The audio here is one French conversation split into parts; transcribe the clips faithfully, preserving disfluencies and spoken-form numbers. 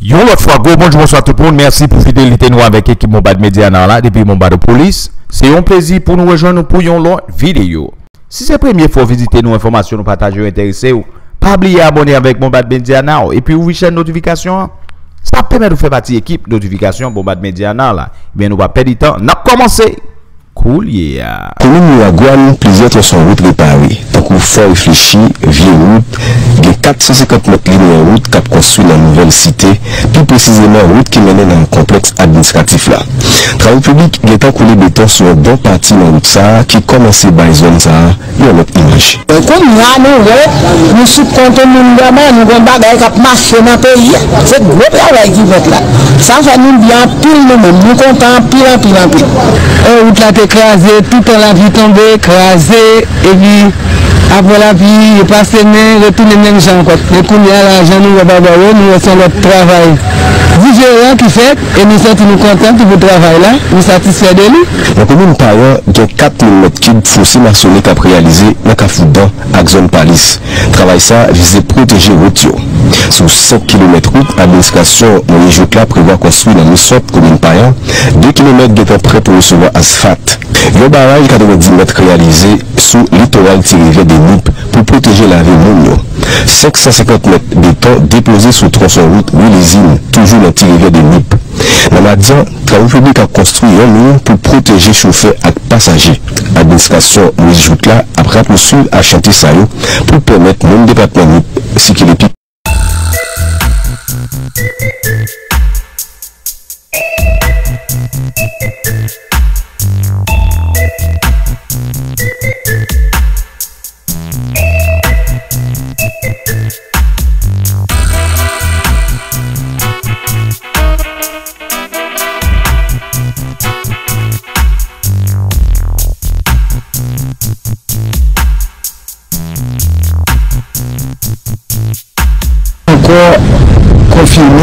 Yo l'autre fois, go, bonjour, bonsoir tout le monde. Merci pour fidélité nous avec l'équipe Bombard Mediana Nala depuis Bombardopolis. C'est un plaisir pour nous rejoindre pour une longue vidéo. Si c'est la première fois visiter nos informations, nous partager intéressés, pas oublier abonner avec Bombard Mediana Nala et puis ouvrir chaîne notification. Ça permet de faire partie de l'équipe notification Bombard Mediana Nala. Bien, nous va perdre du temps. Nous avons commencé. Cool, yeah. Pour nous, Mouraguane, plusieurs tronçons sont routes réparées. Donc, il faut réfléchir, vieille route. Il y a quatre cent cinquante mètres linéaires de route qui a construit la nouvelle cité, plus précisément route qui mène dans le complexe administratif là. Travaux publics, il y a coulé béton sur une bonne partie de la route ça, qui commençait par les zones ça, il y a une autre image. Comme nous, nous sommes contents nous vraiment, nous avons des bagages qui marchent dans le pays. C'est le gros travail qui va là. Ça fait nous bien pile nous-mêmes, nous comptons pile en pile en pile. Route là, écrasé, tout en la vie tombée, écrasé, et puis après la vie, il passe les mains, retourne les mêmes gens. Les couleurs, l'argent, nous, nous sommes notre travail. Vigérant qui fait, et nous sommes nous contents de votre travail là, nous satisfaits de lui. La commune Payan, il y a quatre mille mètres cubes fossés maçonnés qui a réalisé dans Kafoudan, à la zone Palis. Travail ça visait protéger route. Sur cinq kilomètres route, l'administration Louise Joutla prévoit construire dans le sud commune Payan, deux kilomètres de temps prêt pour recevoir asphalte. Le barrage quatre-vingt-dix mètres réalisé sous littoral rivière de Nippe pour protéger la rive Mounio. cinq cent cinquante mètres de temps déposé sur tronçon route Wilésine, toujours dans la rivière de Nippe. Dans la matinée, le travail public a construit un mur pour protéger chauffeurs et passagers. L'administration Louise Joutla a rappelé à chanter ça pour permettre le département Nippe si qu'il est confirmé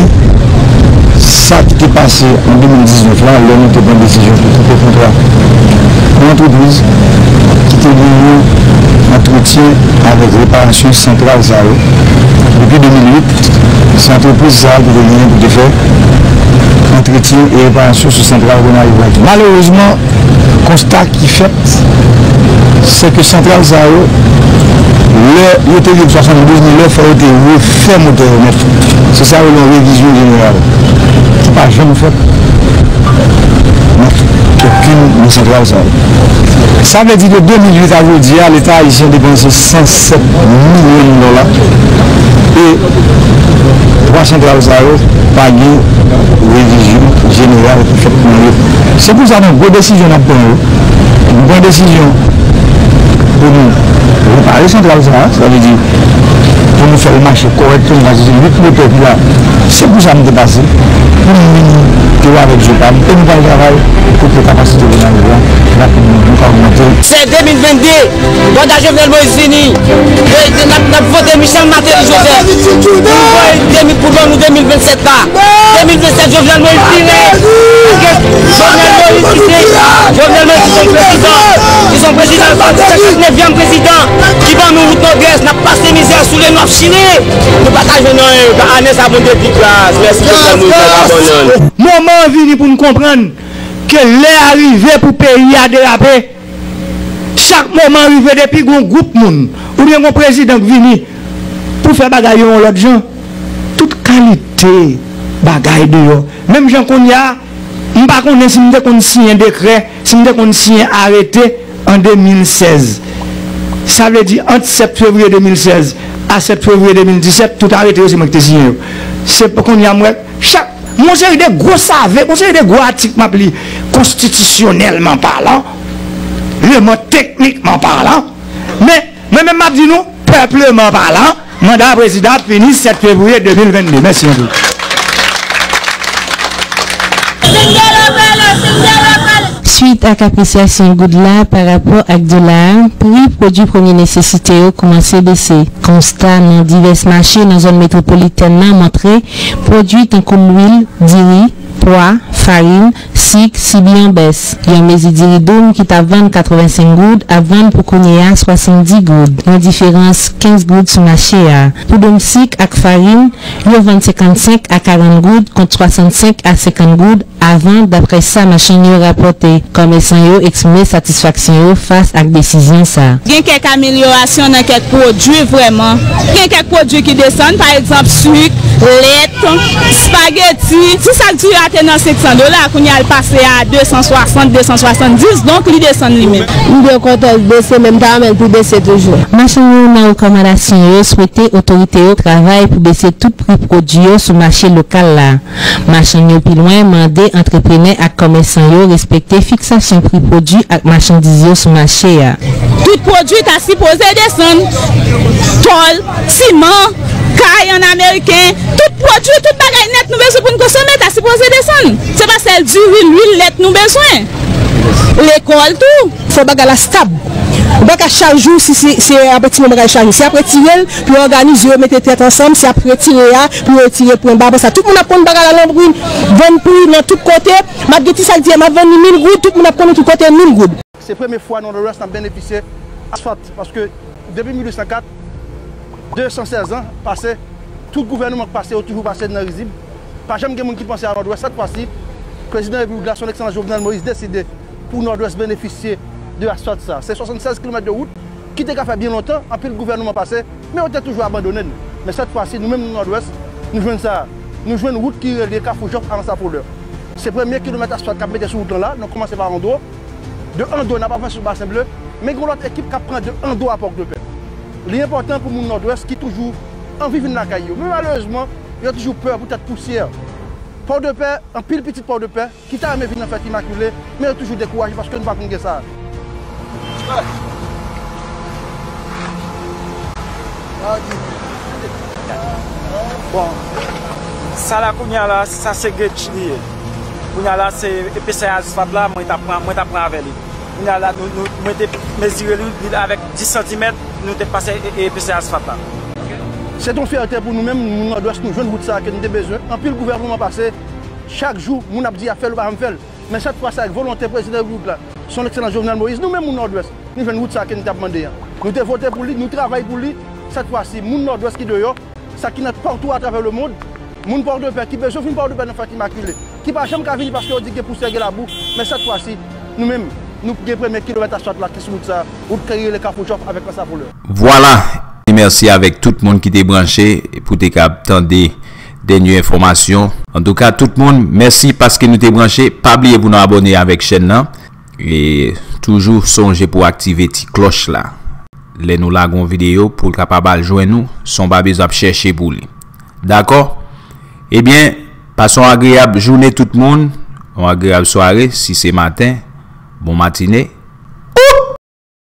ça qui était passé en deux mille dix-neuf là, l'homme était dans une décision pour couper le contrat. Une entreprise qui était liée entretien avec réparation centrale Zao. Depuis deux mille huit, cette entreprise Zao qui était liée pour te faire entretien et réparation sur centrale Ronald. Malheureusement, le constat qui fait, c'est que centrale Zao le hôtel de soixante-douze mille heures a été refait moteur. C'est ça une révision générale. Ce n'est pas jamais fait. Aucune ne centrale ça. Ça veut dire que deux mille huit à aujourd'hui, l'État haïtien dépensé cent sept millions de dollars et trois centrales ça pas de révision générale. C'est pour ça que nous avons une bonne décision à prendre. Une bonne décision pour nous. Réparer centrale ça, ça veut dire pour nous faire le marché correct, pour nous faire le peuple là, c'est pour ça que nous dépasser, pour nous avec Jopam, et nous faire le travail, pour que les capacités de l'endroit rapidement nous augmenter. C'est deux mille vingt-deux, Alexandre Jovenel Moïse, nous avons voté Michel Maté et Joseph, pour nous deux mille vingt-sept là, deux mille vingt-sept Jovenel Moïse, Jovenel Moïse, Jovenel Moïse, ils sont présidents, cinquante-neuvième président, qui va nous route Nord-Ouest, n'a pas ces misères sous les noms chinés. Nous partageons nos années avant de plus classe. Merci pour nous faire abonner. Moment venu pour nous comprendre que l'air arrivé pour payer à déraper. Chaque moment arrivé depuis un groupe monde, ou bien un président qui vient pour faire bagaille à l'autre gens, toute qualité bagaille de l'autre. Même gens qu'on y a, je ne sais pas si nous signons un décret, si nous signons un arrêté, en deux mille seize. Ça veut dire entre sept février deux mille seize à sept février deux mille dix-sept, tout arrêté aussi moi qui signé. C'est pour qu'on y a chaque mon série de gros savets, mon série de gros articles m'appelé constitutionnellement parlant, le mot techniquement parlant, mais moi même m'a dit nous peuplement parlant, mandat président finit sept février deux mille vingt-deux. Merci beaucoup. Suite à l'appréciation Goudla par rapport à dollar, prix produits premiers nécessités ont commencé à baisser. Constat dans divers marchés dans la zone métropolitaine montré produits tels que l'huile, du riz, poids, farine, sucre, si bien baisse. Il y a un mésidiridoum qui t'a vingt quatre-vingt-cinq gouttes à vingt pour cognac soixante-dix gouttes. La différence quinze gouttes sur le marché. Pour le sucre et farine, il y a vingt-cinq à quarante gouttes contre soixante-cinq à cinquante gouttes avant d'après ça machine yo rapporté. Commerçant yo exprimé satisfaction yo face à la décision ça. Il y a quelques améliorations dans quelques produits vraiment. Il y a quelques produits qui descendent, par exemple sucre, lait, spaghetti. Si ça dure à cinq cents dollars, qu'on y a le passé à deux cent soixante, deux cent soixante-dix, donc il descend lui-même. Nous devons compter baisser, même temps, mais pour baisser toujours. Machin, nous recommandation souhaiter autorité au travail pour baisser tout prix produit sur le marché local là. Machin, nous plus loin, demander entrepreneurs et commerçants respecter fixation prix produit et marchandises sur le marché. Tout produit est supposé descendre. Tôle, ciment, caille en américain, tout produit, tout bagage net nous besoin pour nous consommer, t'as supposé descendre. C'est pas celle du l'huile, l'huile net nous besoin. L'école, tout. Faut bagage la stable. Bagage chaque jour, si c'est après tirer bagage chaque jour. Si après tirer, puis organiser, mettre tête ensemble, si après tirer, puis retirer pour un bar. Tout le monde a pris le bagage à l'ombre, vingt prix dans tous côtés. Ma petite salle dit, ma vingt mille gouttes, tout le monde a pris de tous côtés mille gouttes. C'est la première fois que Nord-Ouest a bénéficié à soit parce que depuis mille huit cent quatre, deux cent seize ans passé, tout gouvernement passé, toujours passé dans le régime. Pas jamais quelqu'un qui pensait à Nord-Ouest. Cette fois-ci, le président de la République, son Alexandre Jovenel Moïse, décidé pour Nord-Ouest bénéficier de la sorte ça. C'est soixante-seize kilomètres de route qui était fait bien longtemps, en plus le gouvernement passé, mais on était toujours abandonné. Mais cette fois-ci, nous-mêmes, Nord-Ouest, nous jouons ça. Nous jouons une route qui est liée à Foujop avant sa couleur. C'est le premier kilomètre à soit qui a mis sur route là, nous commençons par Ando. De Ando, on n'a pas fait sur le bassin bleu, mais l'autre équipe qui prend de Ando à Port-de-Paix. L'important pour le Nord-Ouest qui toujours en vivent dans la caille. Mais malheureusement, il y a toujours peur pour cette poussière. Port-de-Paix, un pile petit Port-de-Paix, qui t'a aimé venir en fait immaculée, mais il est toujours découragé parce que nous ne pouvons pas ça. Bon, ça là, là ça c'est Gretchini. Là, c'est E P C Asphalt là, moi je t'apprends avec lui. Nous avons mesuré avec dix centimètres, nous avons passé et puis c'est Asphalt. C'est une fierté pour nous-mêmes, nous devons nous joindre à ça que nous avons besoin. En plus, le gouvernement passé, chaque jour, nous avons dit à faire ou à faire. Mais chaque fois, c'est avec volonté président de la son excellent Jovenel Moïse, nous-mêmes, nous Nord-Ouest, nous joindre à ça que nous avons demandé. Nous avons voté pour lui, nous travaillons pour lui. Cette fois-ci, nous Nord-Ouest qui dehors, ça qui est partout à travers le monde, nous Port-de-Paix, qui besoin de Port-de-Paix dans Fatima Culé, qui ne peut jamais venir parce qu'on dit que pour serrer la boue. Mais cette fois-ci, nous-mêmes, nous premier kilomètre à chaque là qui se monte ça ou créer les cafoujop avec ça pour le. Voilà, et merci avec tout le monde qui était branché pour te capter des nouvelles informations. En tout cas, tout le monde, merci parce que nous t'es branché. Pas oublier vous nous abonner avec chaîne là et toujours songer pour activer petite cloche là. Les nous lagons vidéo pour capable joindre nous, son pas besoin chercher pour lui. D'accord? Eh bien, passons agréable journée tout le monde, une agréable soirée si c'est matin. Bon matinée.